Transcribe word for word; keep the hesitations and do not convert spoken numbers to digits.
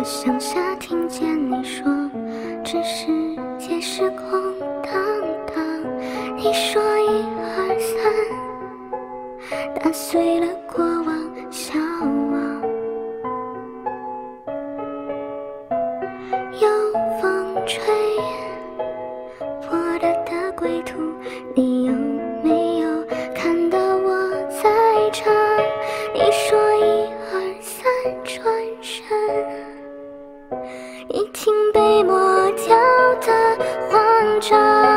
我向下听见你说，这世界是空荡荡。你说一二三，打碎了过往向往。有风吹破了的归途，你有没有看到我在唱？你说一二三，转身。 已经被抹掉的慌张。